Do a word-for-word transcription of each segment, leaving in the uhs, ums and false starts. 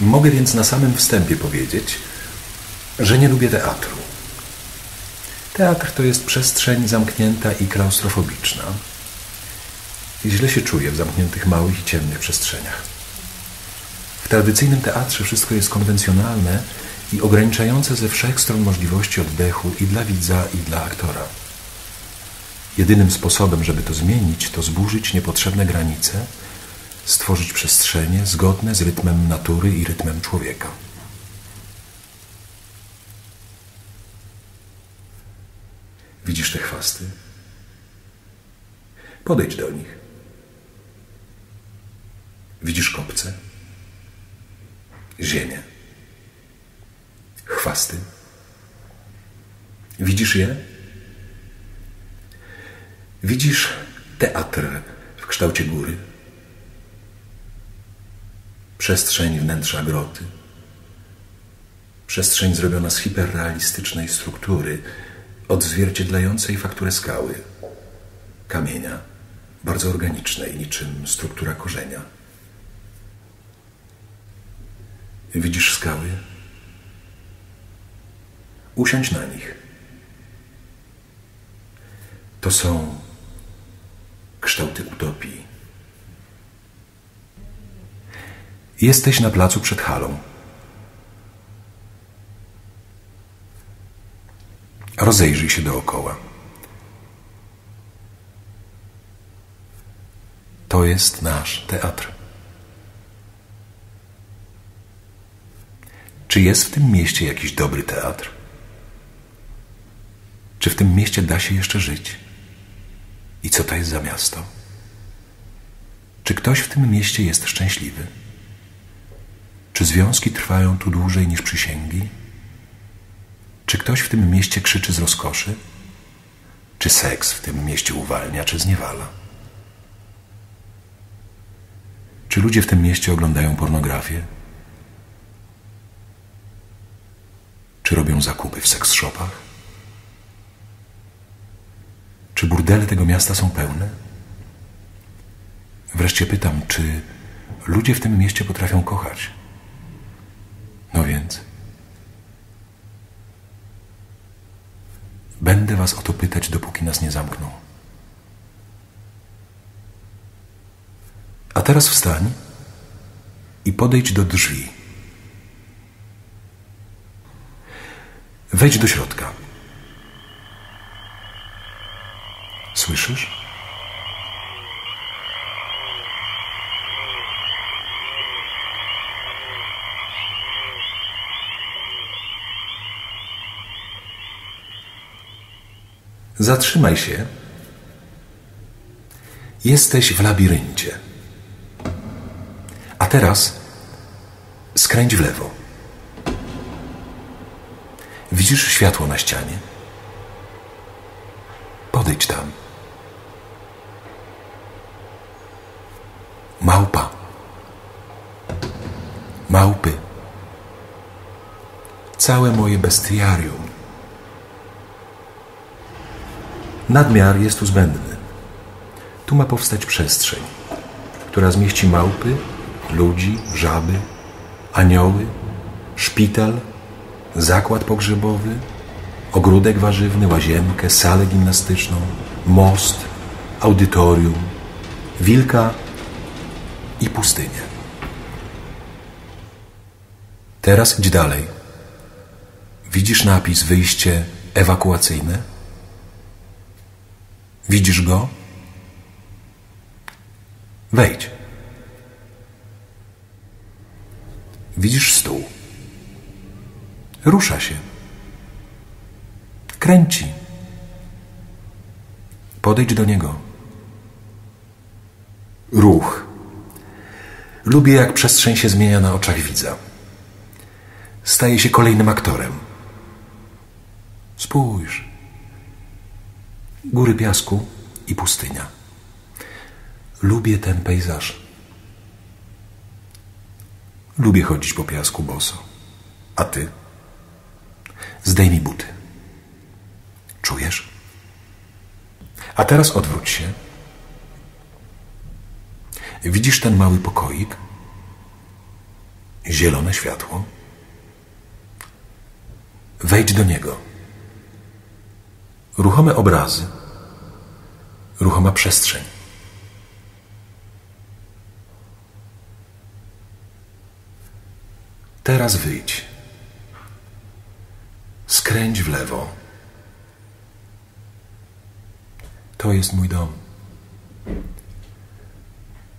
Mogę więc na samym wstępie powiedzieć, że nie lubię teatru. Teatr to jest przestrzeń zamknięta i klaustrofobiczna. I źle się czuję w zamkniętych, małych i ciemnych przestrzeniach. W tradycyjnym teatrze wszystko jest konwencjonalne i ograniczające ze wszech stron możliwości oddechu i dla widza, i dla aktora. Jedynym sposobem, żeby to zmienić, to zburzyć niepotrzebne granice, stworzyć przestrzenie zgodne z rytmem natury i rytmem człowieka. Widzisz te chwasty? Podejdź do nich. Widzisz kopce? Ziemię. Chwasty. Widzisz je? Widzisz teatr w kształcie góry? Przestrzeń wnętrza groty. Przestrzeń zrobiona z hiperrealistycznej struktury, odzwierciedlającej fakturę skały, kamienia, bardzo organicznej, niczym struktura korzenia. Widzisz skały? Usiądź na nich. To są kształty utopii. Jesteś na placu przed halą. Rozejrzyj się dookoła. To jest nasz teatr. Czy jest w tym mieście jakiś dobry teatr? Czy w tym mieście da się jeszcze żyć? I co to jest za miasto? Czy ktoś w tym mieście jest szczęśliwy? Czy związki trwają tu dłużej niż przysięgi? Czy ktoś w tym mieście krzyczy z rozkoszy? Czy seks w tym mieście uwalnia, czy zniewala? Czy ludzie w tym mieście oglądają pornografię? Czy robią zakupy w seks-shopach? Czy burdele tego miasta są pełne? Wreszcie pytam, czy ludzie w tym mieście potrafią kochać? No więc... Będę was o to pytać, dopóki nas nie zamkną. A teraz wstań i podejdź do drzwi. Wejdź do środka. Słyszysz? Zatrzymaj się. Jesteś w labiryncie. A teraz skręć w lewo. Widzisz światło na ścianie? Podejdź tam. Małpa. Małpy. Całe moje bestiarium. Nadmiar jest tu zbędny. Tu ma powstać przestrzeń, która zmieści małpy, ludzi, żaby, anioły, szpital, zakład pogrzebowy, ogródek warzywny, łazienkę, salę gimnastyczną, most, audytorium, wilka i pustynię. Teraz idź dalej. Widzisz napis wyjście ewakuacyjne? Widzisz go? Wejdź. Widzisz stół. Rusza się. Kręci. Podejdź do niego. Ruch. Lubię, jak przestrzeń się zmienia na oczach widza. Staje się kolejnym aktorem. Spójrz. Góry piasku i pustynia. Lubię ten pejzaż. Lubię chodzić po piasku boso. A ty? Zdejmij buty. Czujesz? A teraz odwróć się. Widzisz ten mały pokoik? Zielone światło. Wejdź do niego. Ruchome obrazy. Ruchoma przestrzeń. Teraz wyjdź. Skręć w lewo. To jest mój dom.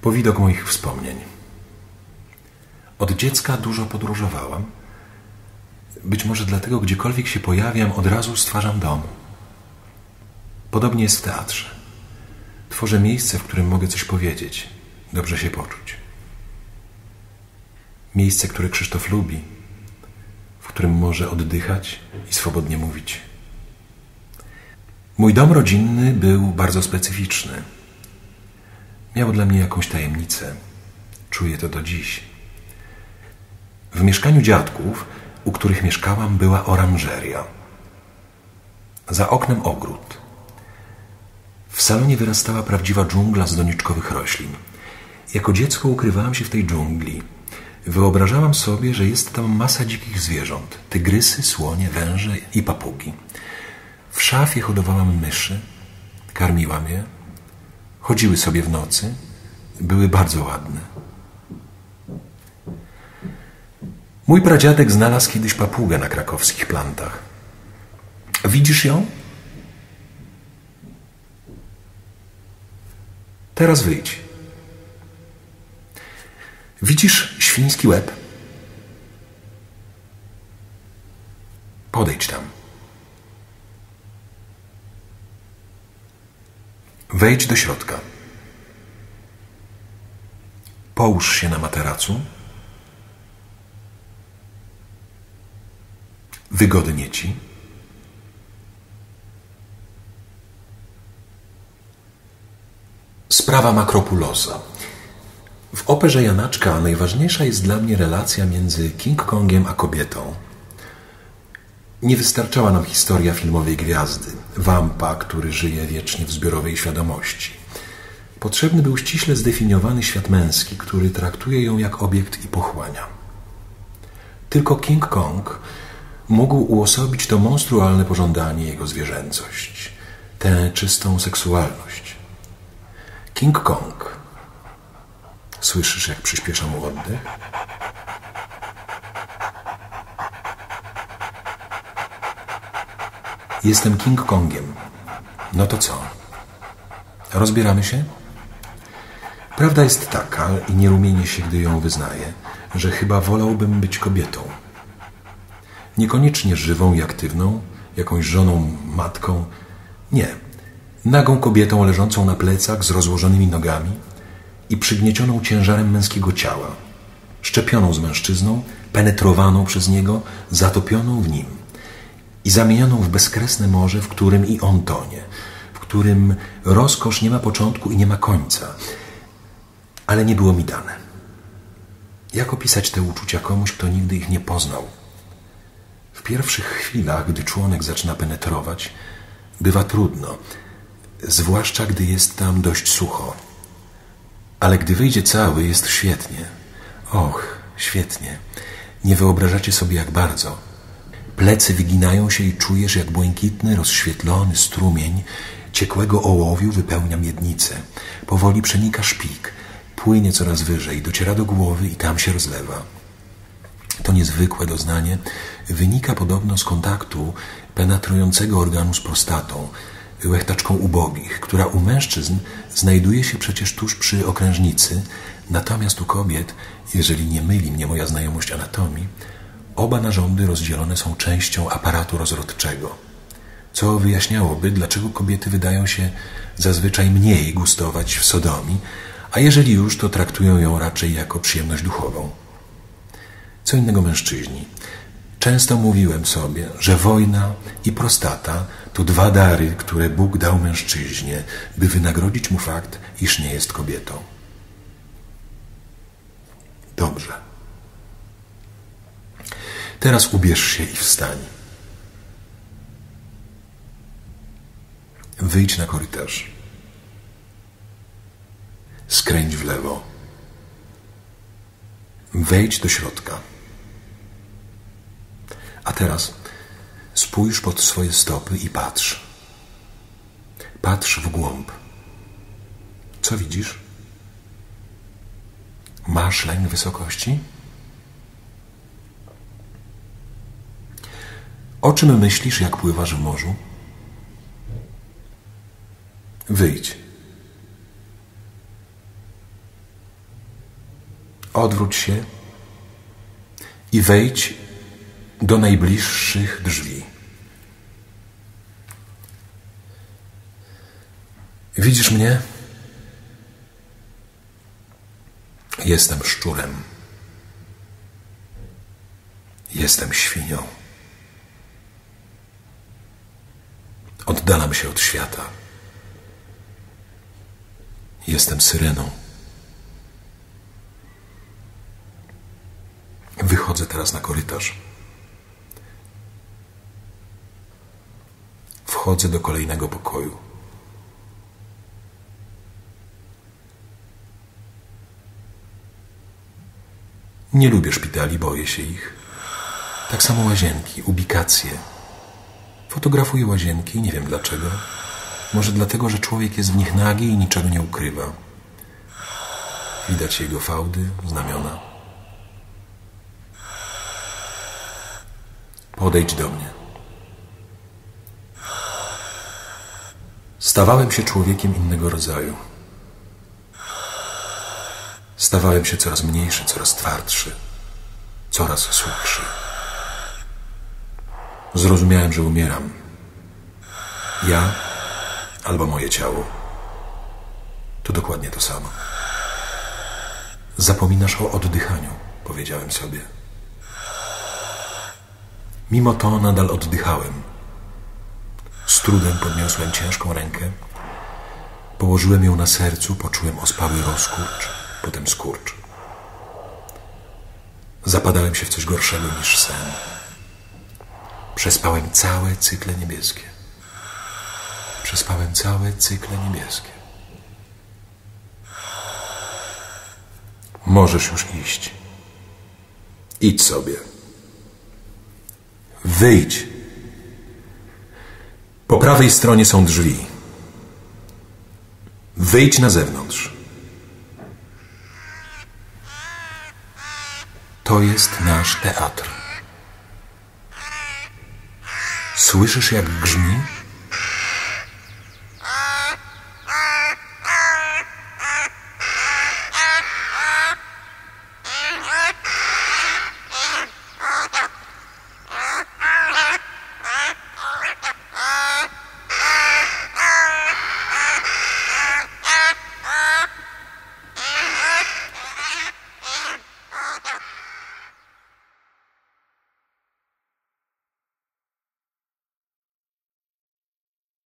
Powidok moich wspomnień. Od dziecka dużo podróżowałam. Być może dlatego, gdziekolwiek się pojawiam, od razu stwarzam dom. Podobnie jest w teatrze. Tworzę miejsce, w którym mogę coś powiedzieć, dobrze się poczuć. Miejsce, które Krzysztof lubi, w którym może oddychać i swobodnie mówić. Mój dom rodzinny był bardzo specyficzny. Miał dla mnie jakąś tajemnicę. Czuję to do dziś. W mieszkaniu dziadków, u których mieszkałam, była oranżeria. Za oknem ogród. W salonie wyrastała prawdziwa dżungla z doniczkowych roślin. Jako dziecko ukrywałam się w tej dżungli. Wyobrażałam sobie, że jest tam masa dzikich zwierząt. Tygrysy, słonie, węże i papugi. W szafie hodowałam myszy, karmiłam je. Chodziły sobie w nocy, były bardzo ładne. Mój pradziadek znalazł kiedyś papugę na krakowskich plantach. Widzisz ją? Teraz wyjdź. Widzisz świński łeb? Podejdź tam. Wejdź do środka. Połóż się na materacu. Wygodnie ci. Sprawa Makropulosa. W operze Janaczka najważniejsza jest dla mnie relacja między King Kongiem a kobietą. Nie wystarczała nam historia filmowej gwiazdy, wampa, który żyje wiecznie w zbiorowej świadomości. Potrzebny był ściśle zdefiniowany świat męski, który traktuje ją jak obiekt i pochłania. Tylko King Kong mógł uosobić to monstrualne pożądanie, jego zwierzęcość, tę czystą seksualność. King Kong. Słyszysz, jak przyspiesza mu oddech? Jestem King Kongiem. No to co? Rozbieramy się? Prawda jest taka, i nie rumienię się, gdy ją wyznaję, że chyba wolałbym być kobietą. Niekoniecznie żywą i aktywną, jakąś żoną, matką. Nie. Nagą kobietą leżącą na plecach z rozłożonymi nogami i przygniecioną ciężarem męskiego ciała. Szczepioną z mężczyzną, penetrowaną przez niego, zatopioną w nim. I zamienioną w bezkresne morze, w którym i on tonie. W którym rozkosz nie ma początku i nie ma końca. Ale nie było mi dane. Jak opisać te uczucia komuś, kto nigdy ich nie poznał? W pierwszych chwilach, gdy członek zaczyna penetrować, bywa trudno, zwłaszcza gdy jest tam dość sucho. Ale gdy wyjdzie cały, jest świetnie. Och, świetnie. Nie wyobrażacie sobie, jak bardzo. Plecy wyginają się i czujesz, jak błękitny, rozświetlony strumień ciekłego ołowiu wypełnia miednicę. Powoli przenika szpik, płynie coraz wyżej, dociera do głowy i tam się rozlewa. To niezwykłe doznanie wynika podobno z kontaktu penetrującego organu z prostatą, łechtaczką ubogich, która u mężczyzn znajduje się przecież tuż przy okrężnicy, natomiast u kobiet, jeżeli nie myli mnie moja znajomość anatomii, oba narządy rozdzielone są częścią aparatu rozrodczego, co wyjaśniałoby, dlaczego kobiety wydają się zazwyczaj mniej gustować w sodomii, a jeżeli już, to traktują ją raczej jako przyjemność duchową. Co innego mężczyźni. Często mówiłem sobie, że wojna i prostata to dwa dary, które Bóg dał mężczyźnie, by wynagrodzić mu fakt, iż nie jest kobietą. Dobrze. Teraz ubierz się i wstań. Wyjdź na korytarz. Skręć w lewo. Wejdź do środka. A teraz spójrz pod swoje stopy i patrz. Patrz w głąb. Co widzisz? Masz lęk wysokości? O czym myślisz, jak pływasz w morzu? Wyjdź. Odwróć się i wejdź do najbliższych drzwi. Widzisz mnie? Jestem szczurem. Jestem świnią. Oddalam się od świata. Jestem syreną. Wychodzę teraz na korytarz. Wchodzę do kolejnego pokoju. Nie lubię szpitali, boję się ich. Tak samo łazienki, ubikacje. Fotografuję łazienki, nie wiem dlaczego. Może dlatego, że człowiek jest w nich nagi i niczego nie ukrywa. Widać jego fałdy, znamiona. Podejdź do mnie. Stawałem się człowiekiem innego rodzaju. Stawałem się coraz mniejszy, coraz twardszy, coraz słabszy. Zrozumiałem, że umieram. Ja albo moje ciało. To dokładnie to samo. Zapominasz o oddychaniu, powiedziałem sobie. Mimo to nadal oddychałem. Z trudem podniosłem ciężką rękę. Położyłem ją na sercu, poczułem ospały rozkurcz, potem skurcz. Zapadałem się w coś gorszego niż sen. Przespałem całe cykle niebieskie. Przespałem całe cykle niebieskie. Możesz już iść. Idź sobie. Wyjdź. Po prawej stronie są drzwi. Wyjdź na zewnątrz. To jest nasz teatr. Słyszysz, jak grzmi?